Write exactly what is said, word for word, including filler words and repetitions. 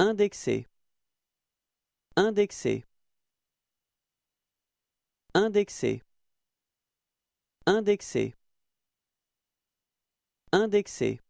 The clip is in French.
Indexer. Indexer. Indexer. Indexer. Indexer.